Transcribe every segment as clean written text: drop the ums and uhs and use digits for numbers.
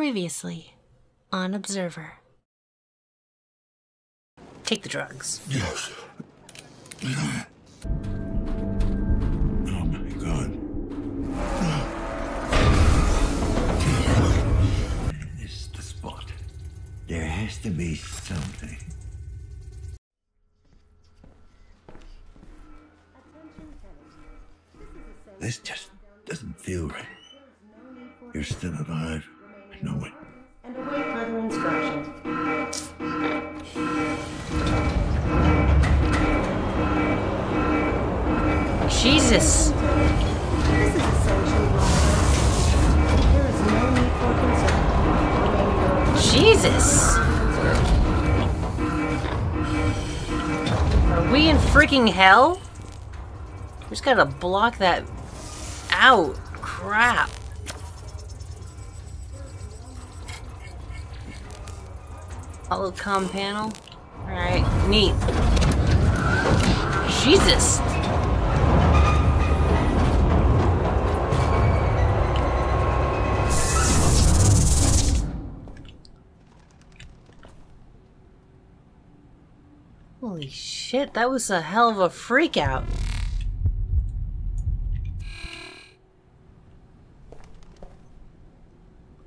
Previously on Observer. Take the drugs. Yes. Oh my God. It's the spot. There has to be something. This just doesn't feel right. You're still alive. I know it. And await further instructions. Jesus! This is essentially wrong. There is no need for concern. Jesus! Are we in freaking hell? We just gotta block that out. Crap. Hollow comm panel. Alright, neat. Jesus! Holy shit, that was a hell of a freak out.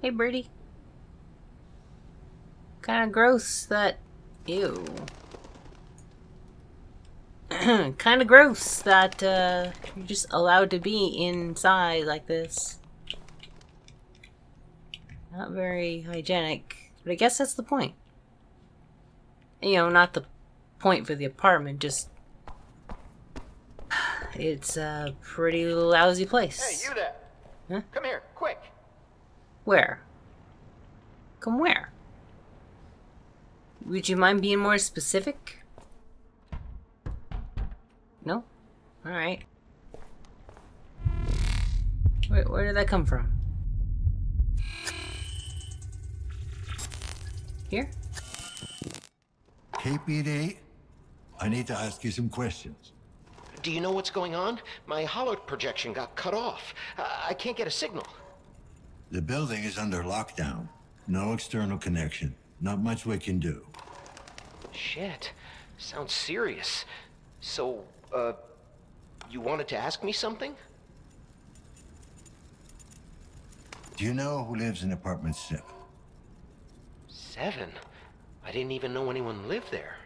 Hey, birdie. Kind of gross that... Ew. Kind of gross that you're just allowed to be inside like this. Not very hygienic, but I guess that's the point. You know, not the point for the apartment, just... It's a pretty lousy place. Hey, you there! Huh? Come here, quick! Where? Come where? Would you mind being more specific? No? Alright. Wait, where did that come from? Here? KPD, I need to ask you some questions. Do you know what's going on? My holo projection got cut off. I can't get a signal. The building is under lockdown. No external connection. Not much we can do. Shit. Sounds serious. So, you wanted to ask me something? Do you know who lives in apartment 7? 7? I didn't even know anyone lived there.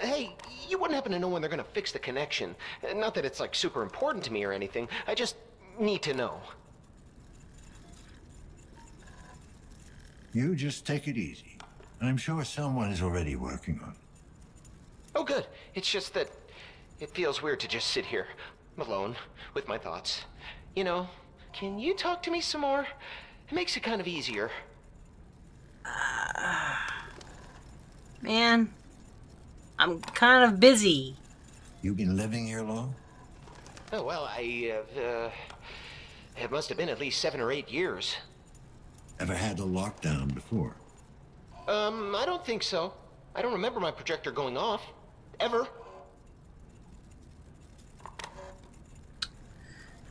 Hey, you wouldn't happen to know when they're gonna fix the connection. Not that it's, like, super important to me or anything. I just need to know. You just take it easy. I'm sure someone is already working on it. Oh, good. It's just that it feels weird to just sit here, alone, with my thoughts. You know, can you talk to me some more? It makes it kind of easier. Man, I'm kind of busy. You've been living here long? Oh, well, it must have been at least 7 or 8 years. Ever had a lockdown before? I don't think so. I don't remember my projector going off. Ever.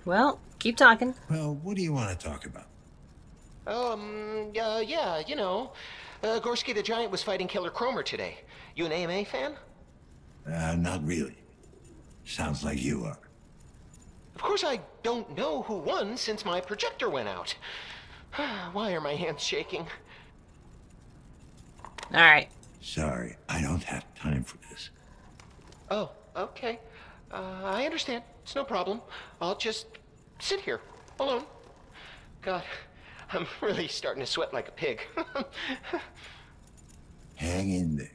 Well, keep talking. Well, what do you want to talk about? Yeah, you know. Gorski the Giant was fighting Killer Cromer today. You an AMA fan? Not really. Sounds like you are. Of course I don't know who won since my projector went out. Why are my hands shaking? Alright. Sorry, I don't have time for this. Oh, okay. I understand. It's no problem. I'll just sit here, alone. God, I'm really starting to sweat like a pig. Hang in there.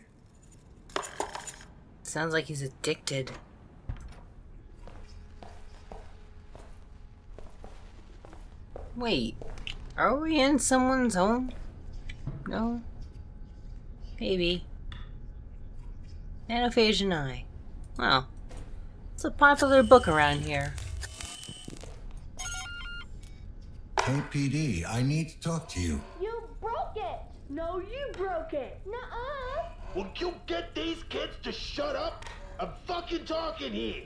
Sounds like he's addicted. Wait. Are we in someone's home? No? Maybe. Anaphasia and I. Wow. It's a popular book around here. KPD, I need to talk to you. You broke it! No, you broke it! Nuh-uh! Will you get these kids to shut up? I'm fucking talking here!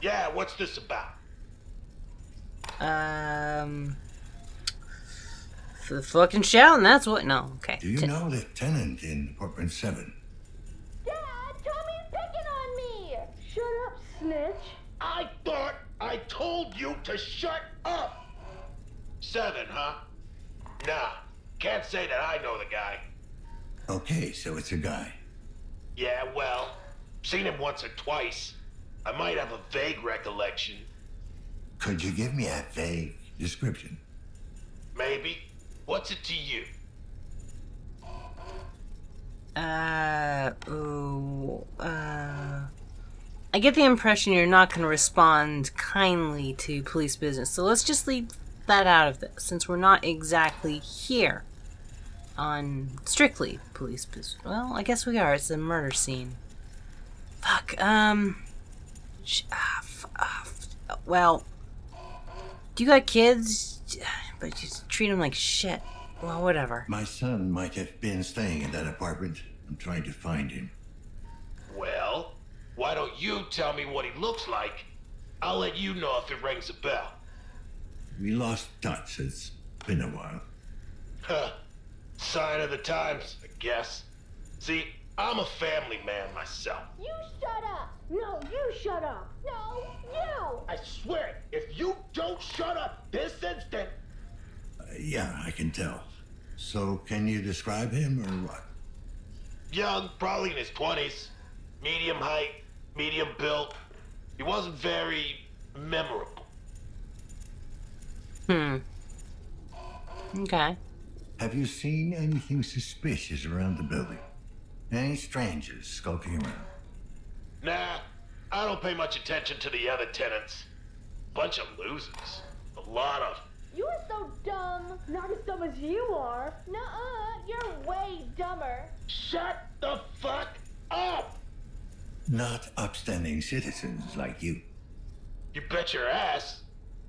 Yeah, what's this about? for the fucking shout, and that's what. No, okay. Do you know the tenant in apartment 7? Dad, Tommy's picking on me. Shut up, snitch. I thought I told you to shut up. 7, huh? Nah, can't say that I know the guy. Okay, so it's a guy. Yeah, well, seen him once or twice. I might have a vague recollection. Could you give me a vague description? Maybe. What's it to you? I get the impression you're not going to respond kindly to police business, so let's just leave that out of this, since we're not exactly here on strictly police business. Well, I guess we are. It's a murder scene. Fuck, well, do you got kids? But you treat them like shit. Well, whatever. My son might have been staying in that apartment. I'm trying to find him. Well, why don't you tell me what he looks like? I'll let you know if it rings a bell. We lost touch. It's been a while. Huh. Sign of the times, I guess. See, I'm a family man myself. You shut up! No, you shut up! No, you! I swear, if you don't shut up this instant... yeah, I can tell. So, can you describe him, or what? Young, probably in his 20s. Medium height, medium built. He wasn't very memorable. Hmm. Okay. Have you seen anything suspicious around the building? Any strangers skulking around? Nah, I don't pay much attention to the other tenants. Bunch of losers. A lot of... You're so dumb. Not as dumb as you are. Nuh-uh, you're way dumber. Shut the fuck up! Not upstanding citizens like you. You bet your ass.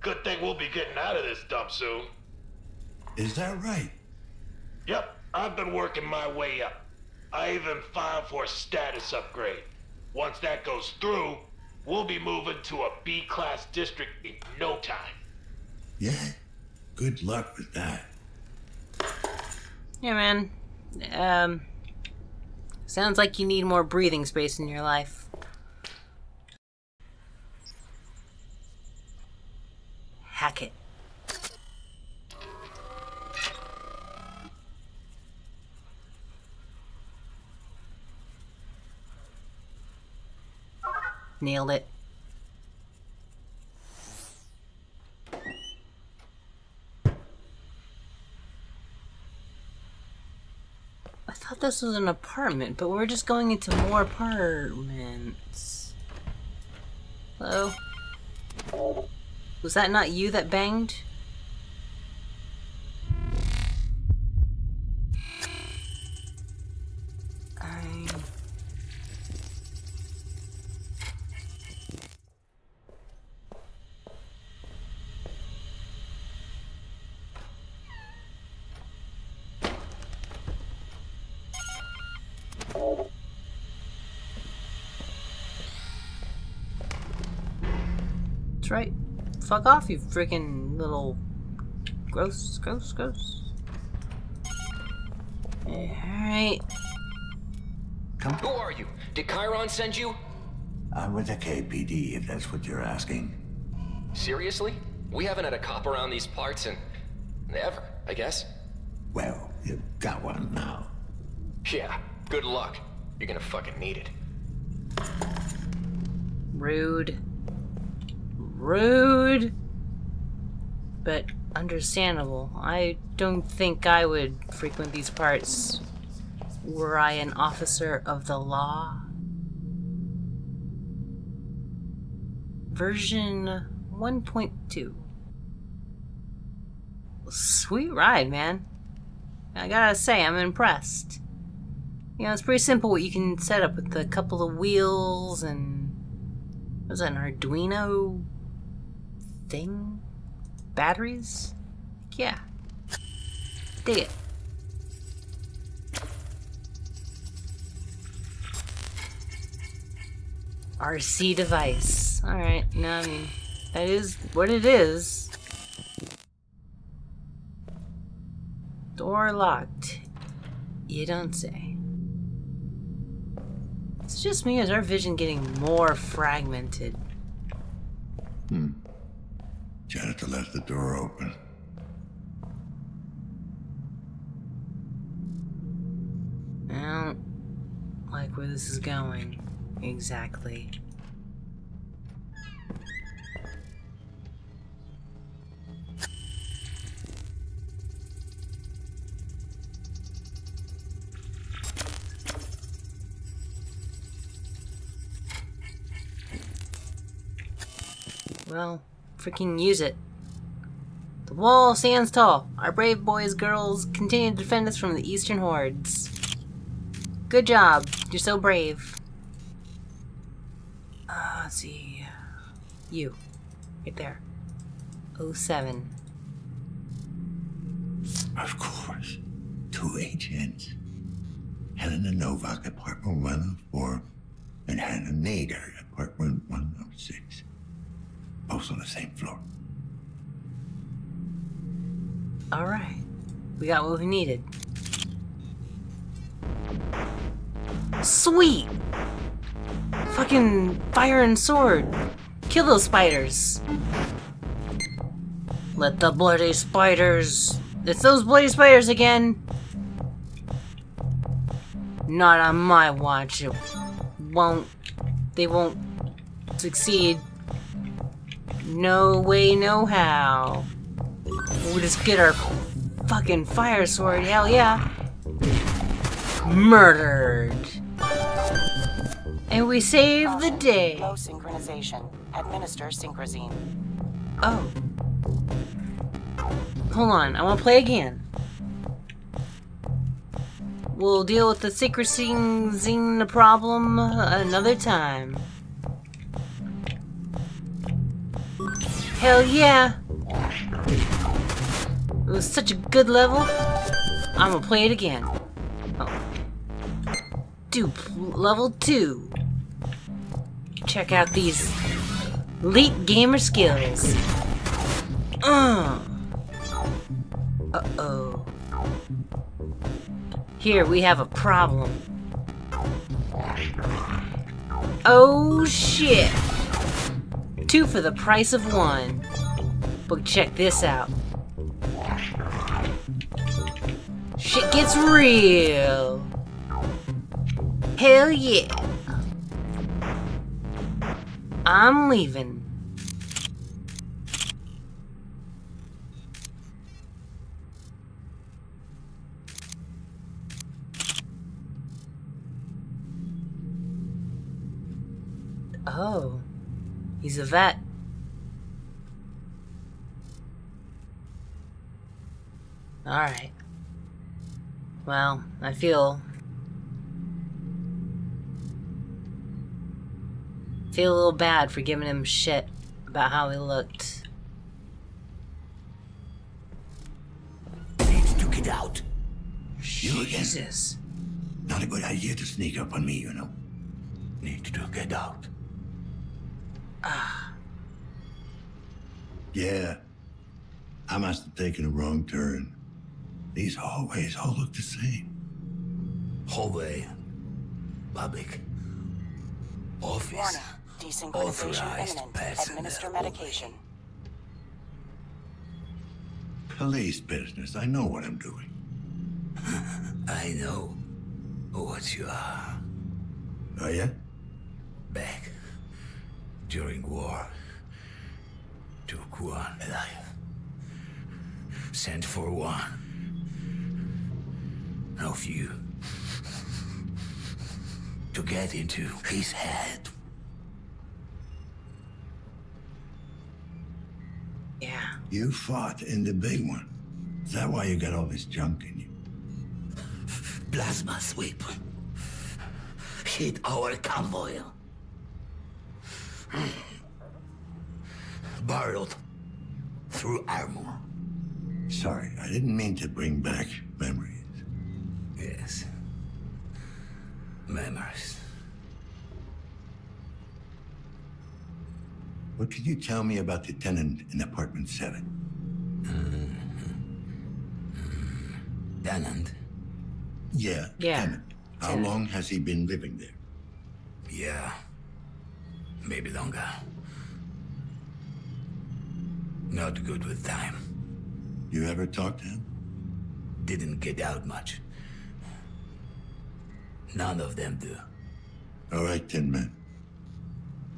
Good thing we'll be getting out of this dump soon. Is that right? Yep, I've been working my way up. I even filed for a status upgrade. Once that goes through, we'll be moving to a B-class district in no time. Yeah, good luck with that. Yeah, man. Sounds like you need more breathing space in your life. Hack it. Nailed it. I thought this was an apartment, but we're just going into more apartments. Hello? Was that not you that banged? Right. Fuck off, you freaking little gross. Alright. Who are you? Did Chiron send you? I'm with the KPD, if that's what you're asking. Seriously? We haven't had a cop around these parts in... ever, I guess. Well, you've got one now. Yeah, good luck. You're gonna fucking need it. Rude. Rude, but understandable. I don't think I would frequent these parts were I an officer of the law. Version 1.2. Sweet ride, man. I gotta say, I'm impressed. You know, it's pretty simple what you can set up with a couple of wheels and... was that an Arduino? Thing? Batteries? Yeah. Dig it. RC device. Alright, no, I mean, that is what it is. Door locked. You don't say. It's just me, is our vision getting more fragmented? Janitor left the door open. I don't like where this is going, exactly. Well, freaking use it. The wall stands tall. Our brave boys, girls continue to defend us from the eastern hordes. Good job. You're so brave. Let's see. You. Right there. 07. Of course. Two agents. Helena Novak, apartment 104, and Hannah Nader, apartment 106. Both on the same floor. All right. We got what we needed. Sweet! Fucking fire and sword. Kill those spiders. Let the bloody spiders... It's those bloody spiders again. Not on my watch. It won't... They won't succeed. No way, no how. We'll just get our fucking fire sword, hell yeah. Murdered. And we saved the day. Low synchronization. Administer synchrozine. Oh. Hold on, I want to play again. We'll deal with the synchrozine problem another time. Hell yeah! It was such a good level. I'm gonna play it again. Oh. Dupe level 2. Check out these elite gamer skills. Uh-oh. Here we have a problem. Oh shit! 2 for the price of 1. But check this out. Shit gets real. Hell yeah. I'm leaving. Oh. He's a vet. Alright. Well, I feel a little bad for giving him shit about how he looked. Need to get out. Jesus. Not a good idea to sneak up on me, you know. Need to get out. Yeah, I must have taken a wrong turn. These hallways all look the same. Hallway, public, office, authorized personnel. Administer medication. Police business. I know what I'm doing. I know what you are. Oh yeah? Back. During war, took one alive, sent for one of you to get into his head. Yeah. You fought in the big one. Is that why you got all this junk in you? Plasma sweep hit our convoy. Burrowed through armor. Sorry, I didn't mean to bring back memories. Yes. Memories. What could you tell me about the tenant in apartment 7? Danand? Yeah. Yeah. How long has he been living there? Yeah. Maybe longer. Not good with time. You ever talked to him? Didn't get out much. None of them do. All right, Tin Man.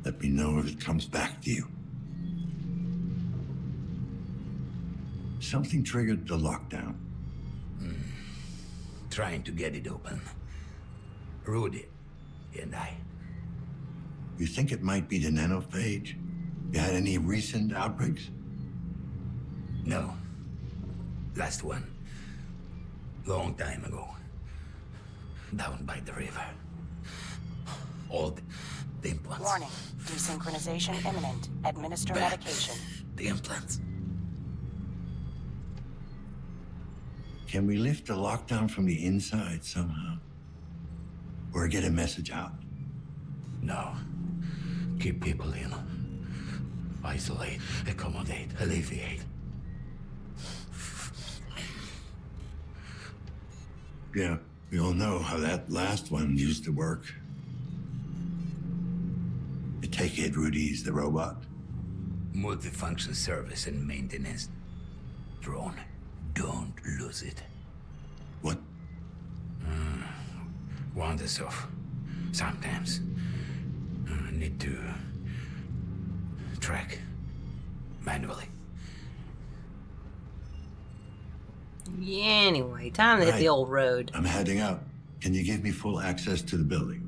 Let me know if it comes back to you. Something triggered the lockdown. Trying to get it open. Rudy and I. You think it might be the nanophage? You had any recent outbreaks? No. Last one. Long time ago. Down by the river. Old implants. Warning. Desynchronization imminent. Administer medication. The implants. Can we lift the lockdown from the inside somehow? Or get a message out? No. Keep people in. Isolate, accommodate, alleviate. Yeah, we all know how that last one used to work. I take it Rudy's the robot? Multifunction service and maintenance. Drone. Don't lose it. What? Wanders off. Sometimes. Need to track manually. Anyway, time to hit the old road. I'm heading out. Can you give me full access to the building?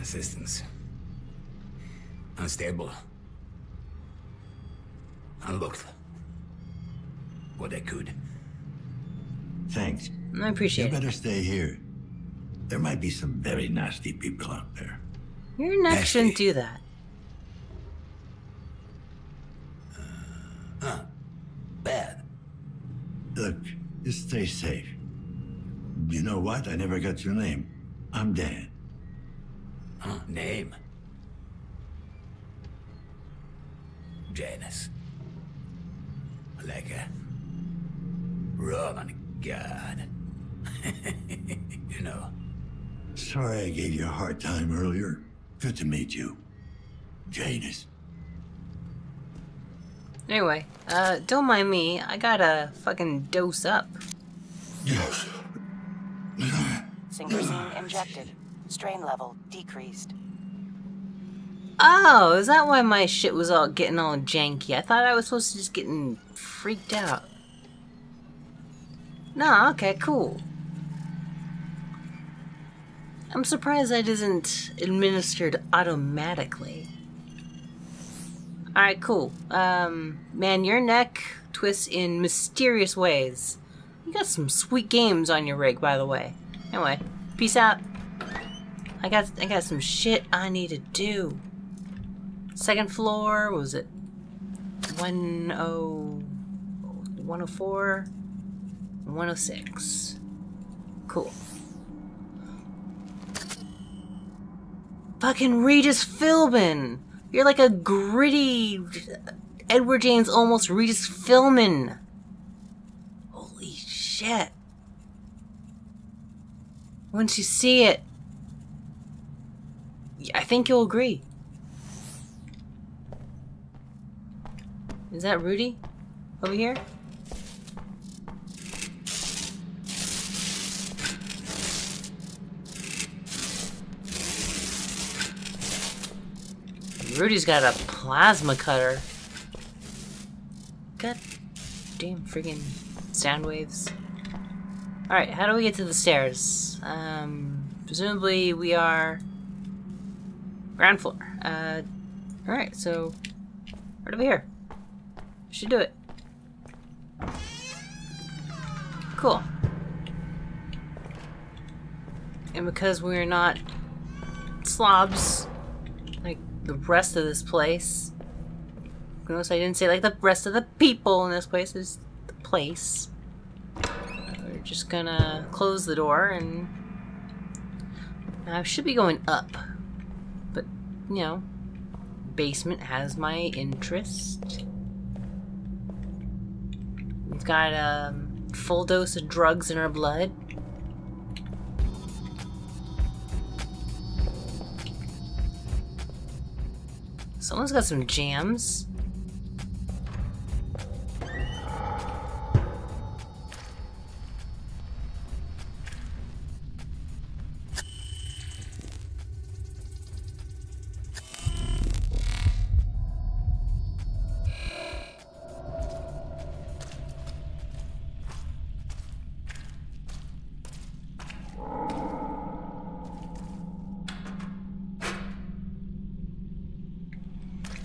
Assistance. Unstable. Unlocked. What I could. Thanks. I appreciate it. You better stay here. There might be some very nasty people out there. Your neck shouldn't do that. Bad. Look, just stay safe. You know what? I never got your name. I'm Dan. Name? Janus. Like a Roman god. You know. Sorry I gave you a hard time earlier. Good to meet you, Janus. Anyway, don't mind me. I gotta fucking dose up. Yes. Synchrozine injected. Strain level decreased. Oh, is that why my shit was all getting all janky? I thought I was supposed to just getting freaked out. Nah, okay, cool. I'm surprised that isn't administered automatically. Alright, cool. Man, your neck twists in mysterious ways. You got some sweet games on your rig, by the way. Anyway, peace out. I got some shit I need to do. Second floor, what was it? 104? 106. Cool. Fucking Regis Philbin! You're like a gritty Edward James almost Regis Philbin! Holy shit. Once you see it, I think you'll agree. Is that Rudy? Over here? Rudy's got a plasma cutter. God damn friggin' sound waves. Alright, how do we get to the stairs? Presumably we are ground floor. Alright, so right over here. Should do it. Cool. And because we're not slobs, the rest of this place. Notice I didn't say like the rest of the people in this place is the place. We're just gonna close the door and I should be going up. But, you know, basement has my interest. It's got a full dose of drugs in her blood. Someone's got some jams.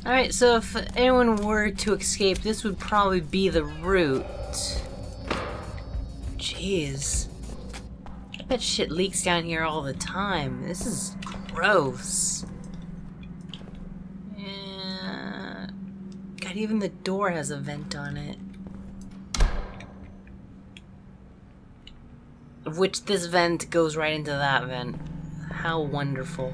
Alright, so if anyone were to escape, this would probably be the route. Jeez. I bet shit leaks down here all the time. This is gross. Yeah. God, even the door has a vent on it. Of which this vent goes right into that vent. How wonderful.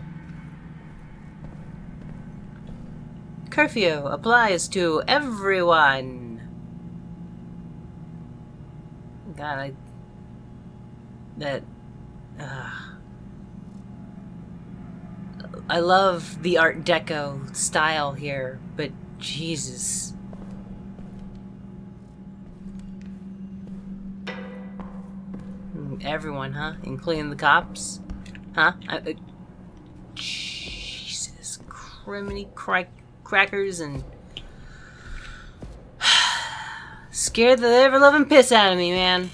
Curfew applies to everyone. God, I love the Art Deco style here, but Jesus. Everyone, huh? Including the cops? Huh? Jesus. Criminy crikey. Crackers and scared the ever-loving piss out of me, man.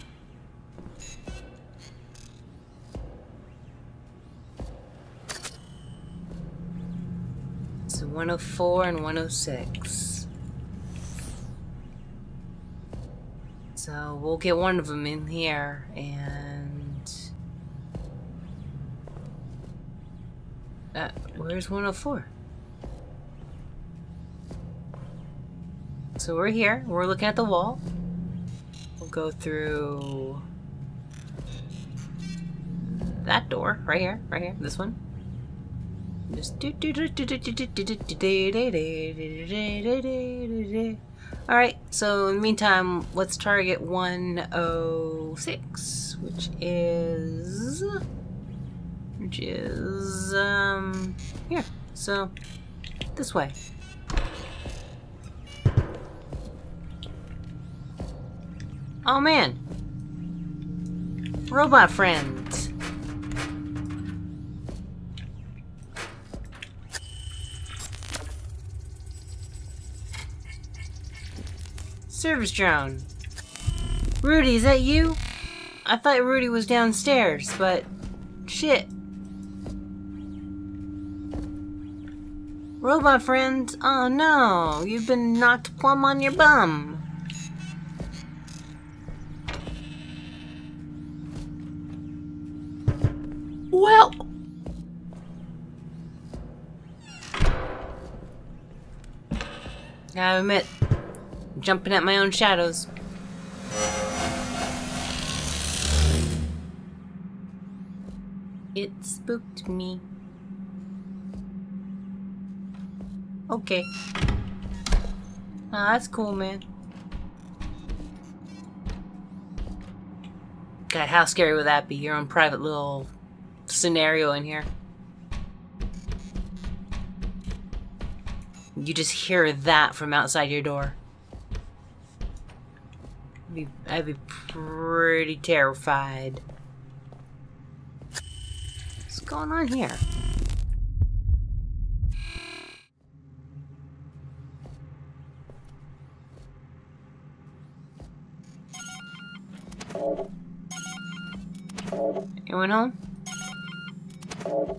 So 104 and 106. So we'll get one of them in here and where's 104? So we're here, we're looking at the wall. We'll go through that door, right here, this one. Just alright, so in the meantime, let's target 106, which is here. So this way. Oh man, robot friend. Service drone. Rudy, is that you? I thought Rudy was downstairs, but shit. Robot friend, oh no, you've been knocked plumb on your bum. Well, I admit, I'm jumping at my own shadows. It spooked me. Okay. Ah, that's cool, man. God, how scary would that be? Your own private little scenario in here. You just hear that from outside your door. I'd be pretty terrified. What's going on here? Anyone home?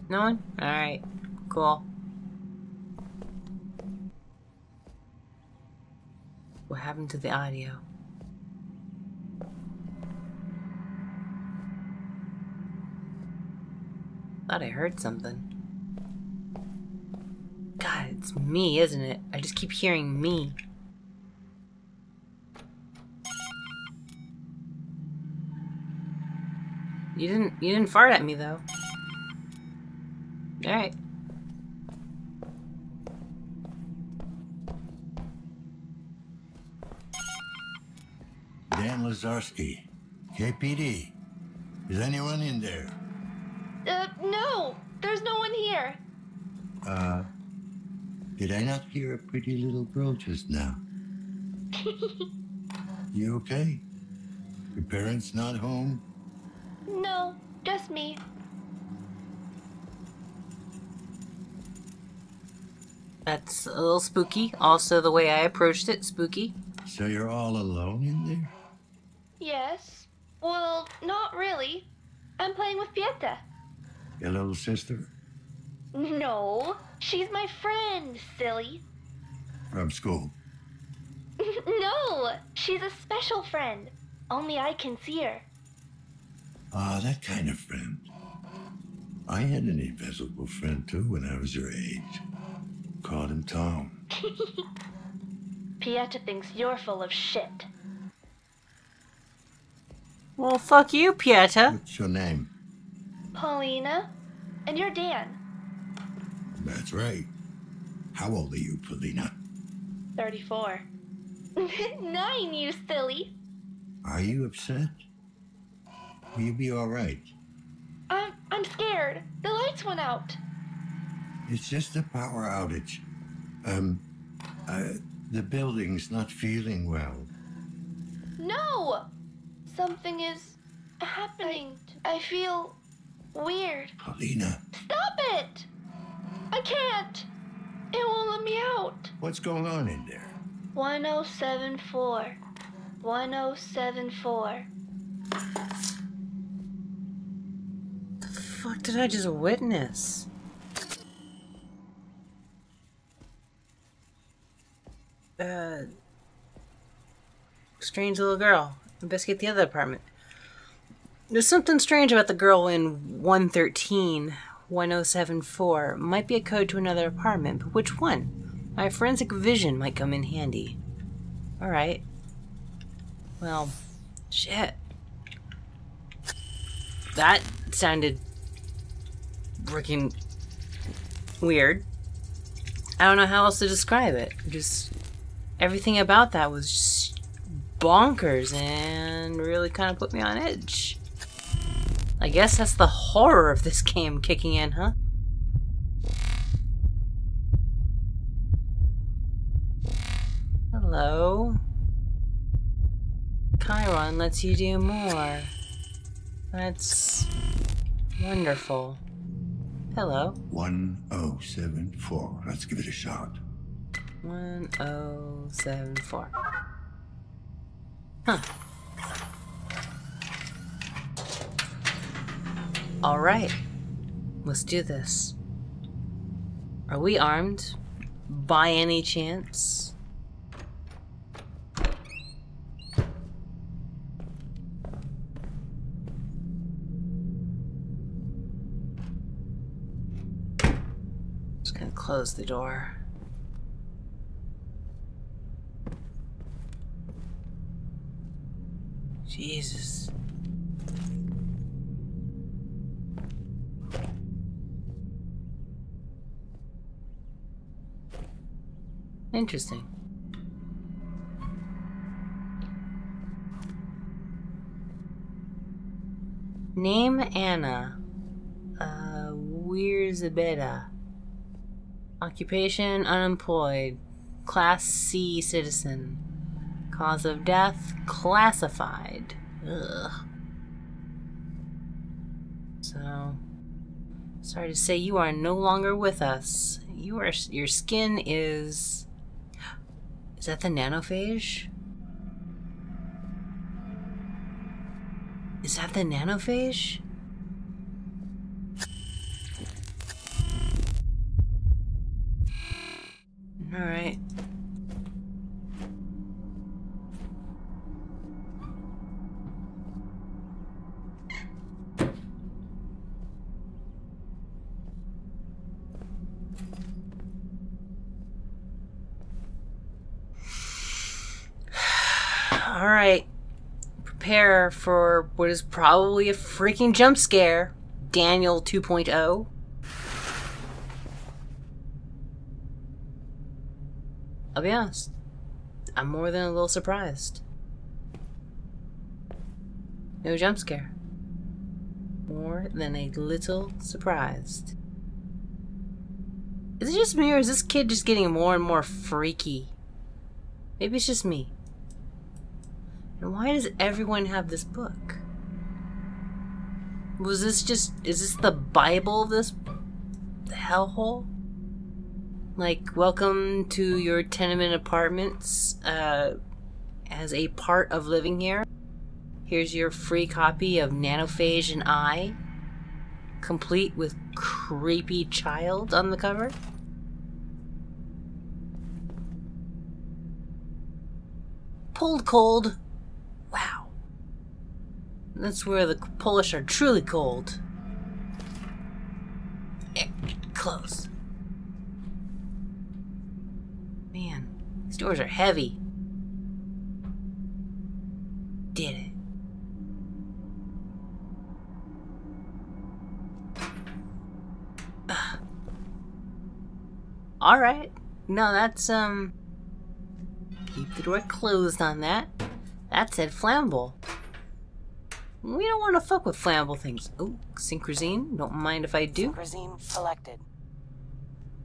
No one? Alright, cool. What happened to the audio? Thought I heard something. God, it's me, isn't it? I just keep hearing me. You didn't fart at me though. All right. Dan Lazarski, KPD. Is anyone in there? No. There's no one here. Did I not hear a pretty little girl just now? You okay? Your parents not home? No, just me. That's a little spooky. Also, the way I approached it, spooky. So you're all alone in there? Yes. Well, not really. I'm playing with Pieta. Your little sister? No. She's my friend, silly. From school? No! She's a special friend. Only I can see her. Ah, that kind of friend. I had an invisible friend, too, when I was your age. Called him Tom. Pieta thinks you're full of shit. Well, fuck you, Pieta. What's your name? Paulina. And you're Dan. That's right. How old are you, Paulina? 34. 9, you silly. Are you upset? Will you be all right? I'm scared. The lights went out. It's just a power outage. The building's not feeling well. No! Something is happening. I feel weird. Paulina. Stop it! I can't! It won't let me out. What's going on in there? 1074. 1074. The fuck did I just witness? Strange little girl. Investigate the other apartment. There's something strange about the girl in 113. 1074. Might be a code to another apartment, but which one? My forensic vision might come in handy. Alright. Well, shit. That sounded freaking weird. I don't know how else to describe it. Just everything about that was just bonkers and really kind of put me on edge. I guess that's the horror of this game kicking in, huh? Hello. Chiron lets you do more. That's wonderful. Hello. 1074. Let's give it a shot. 1074. Huh. All right, let's do this. Are we armed by any chance? Just gonna close the door. Jesus. Interesting. Name Anna Weirzabeta. Occupation unemployed. Class C citizen. Cause of death classified. Ugh. So, sorry to say you are no longer with us. You are, your skin is... Is that the nanophage? Is that the nanophage? All right. Prepare for what is probably a freaking jump scare. Daniel 2.0. I'll be honest, I'm more than a little surprised. No jump scare. More than a little surprised. Is it just me, or is this kid just getting more and more freaky? Maybe it's just me. And why does everyone have this book? Was this just... is this the Bible of this hellhole? Like, welcome to your tenement apartments, as a part of living here. Here's your free copy of Nanophage and I, complete with creepy child on the cover. Pulled cold. Wow. That's where the Polish are truly cold. Close. Man, these doors are heavy. Did it. Alright. No, that's, keep the door closed on that. That said flammable. We don't want to fuck with flammable things. Oh, synchrozine. Don't mind if I do. Synchrozine selected.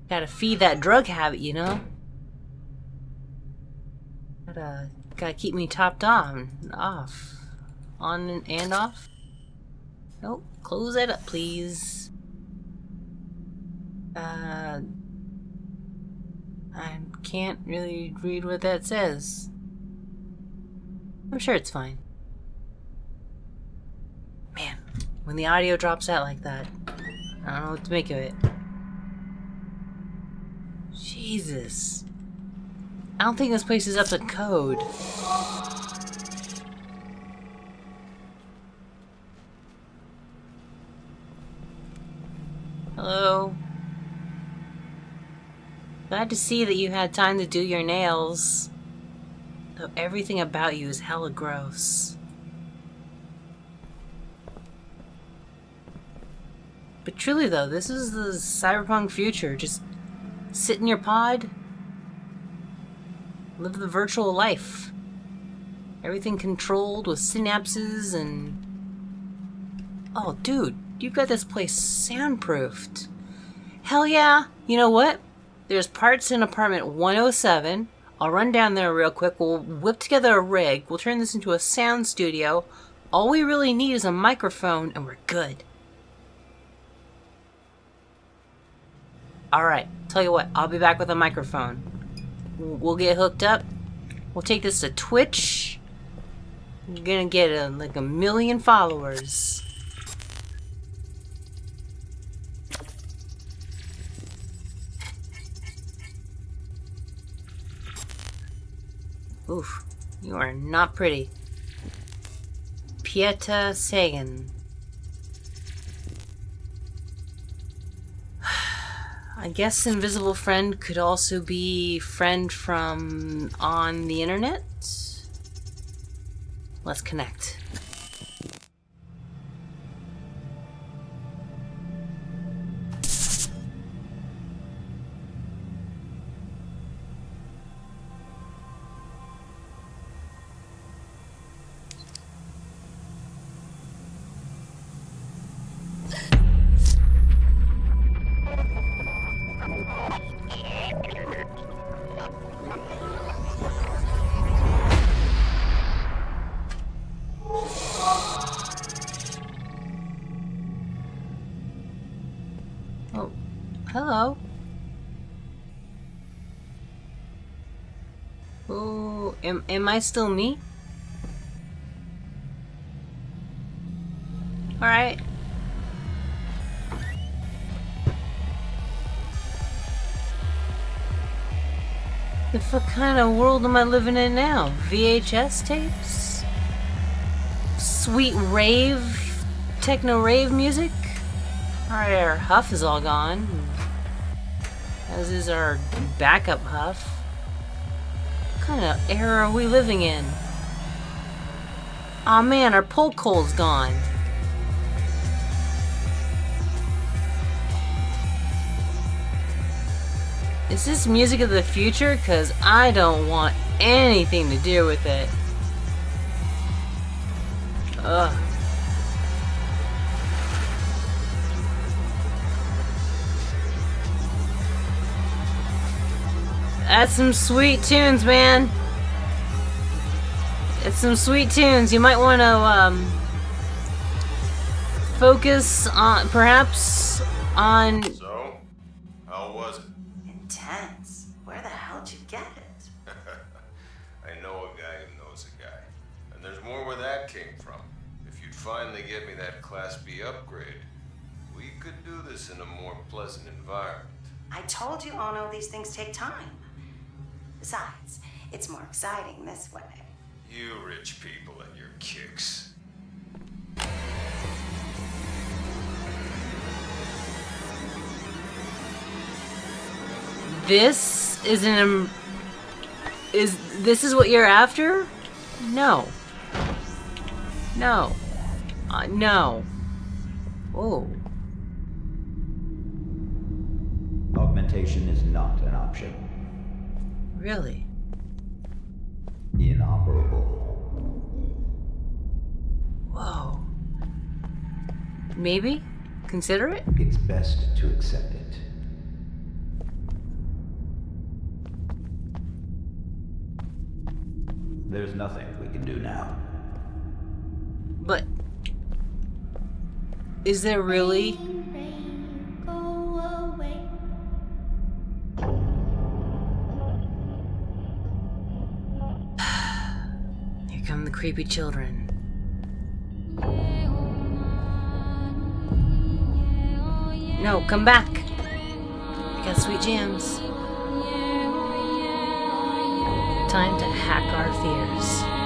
Gotta feed that drug habit, you know? Gotta keep me topped on. Off. On and off. Nope. Close that up, please. I can't really read what that says. I'm sure it's fine. Man, when the audio drops out like that, I don't know what to make of it. Jesus. I don't think this place is up to code. Hello? Glad to see that you had time to do your nails. Though everything about you is hella gross. But truly though, this is the cyberpunk future. Just sit in your pod. Live the virtual life. Everything controlled with synapses and... Oh dude, you've got this place soundproofed. Hell yeah! You know what? There's parts in apartment 107. I'll run down there real quick. We'll whip together a rig. We'll turn this into a sound studio. All we really need is a microphone and we're good. Alright, tell you what, I'll be back with a microphone. We'll get hooked up. We'll take this to Twitch. We're gonna get like 1 million followers. Oof, you are not pretty. Pieta Sagan. I guess invisible friend could also be friend from on the internet. Let's connect. Hello. Oh, am I still me? All right. The fuck kind of world am I living in now? VHS tapes? Sweet rave, techno rave music? All right, our huff is all gone. As is our backup huff. What kind of era are we living in? Aw man, our pole coal's gone. Is this music of the future? Cause I don't want anything to do with it. Ugh. That's some sweet tunes, man. It's some sweet tunes. You might want to focus on, perhaps, on... So, how was it? Intense. Where the hell did you get it? I know a guy who knows a guy. And there's more where that came from. If you'd finally get me that Class B upgrade, we could do this in a more pleasant environment. I told you, Ono, these things take time. Besides, it's more exciting this way. You rich people and your kicks. This is an... Is this what you're after? No. No. No. Oh. Augmentation is not an option. Really? Inoperable. Whoa. Maybe? Consider it? It's best to accept it. There's nothing we can do now. But... is there really? Rain, go away. Here come the creepy children. No, come back. I got sweet jams. Time to hack our fears.